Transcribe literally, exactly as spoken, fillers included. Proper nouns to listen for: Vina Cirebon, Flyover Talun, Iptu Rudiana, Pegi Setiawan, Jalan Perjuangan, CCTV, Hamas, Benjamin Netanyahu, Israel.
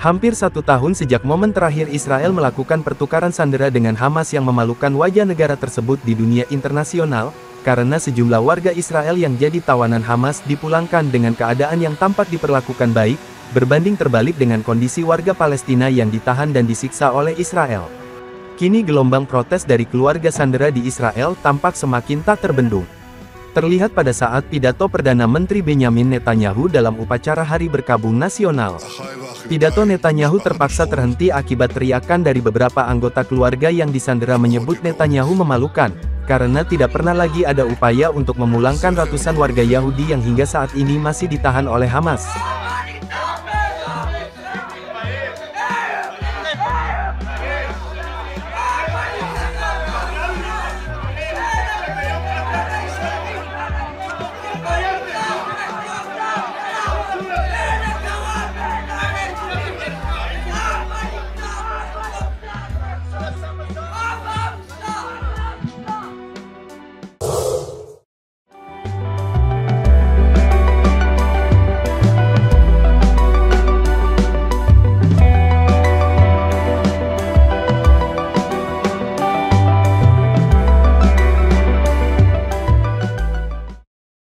Hampir satu tahun sejak momen terakhir Israel melakukan pertukaran sandera dengan Hamas yang memalukan wajah negara tersebut di dunia internasional, karena sejumlah warga Israel yang jadi tawanan Hamas dipulangkan dengan keadaan yang tampak diperlakukan baik, berbanding terbalik dengan kondisi warga Palestina yang ditahan dan disiksa oleh Israel. Kini gelombang protes dari keluarga sandera di Israel tampak semakin tak terbendung. Terlihat pada saat pidato Perdana Menteri Benjamin Netanyahu dalam upacara Hari Berkabung Nasional. Pidato Netanyahu terpaksa terhenti akibat teriakan dari beberapa anggota keluarga yang disandera menyebut Netanyahu memalukan, karena tidak pernah lagi ada upaya untuk memulangkan ratusan warga Yahudi yang hingga saat ini masih ditahan oleh Hamas.